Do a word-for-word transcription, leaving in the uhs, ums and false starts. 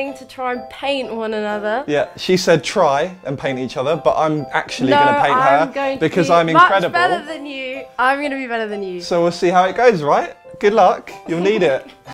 thing to try and paint one another. Yeah, she said try and paint each other, but I'm actually no, going to paint I'm her going to because be I'm incredible. Much better than you. I'm going to be better than you. So we'll see how it goes, right? Good luck. You'll need it.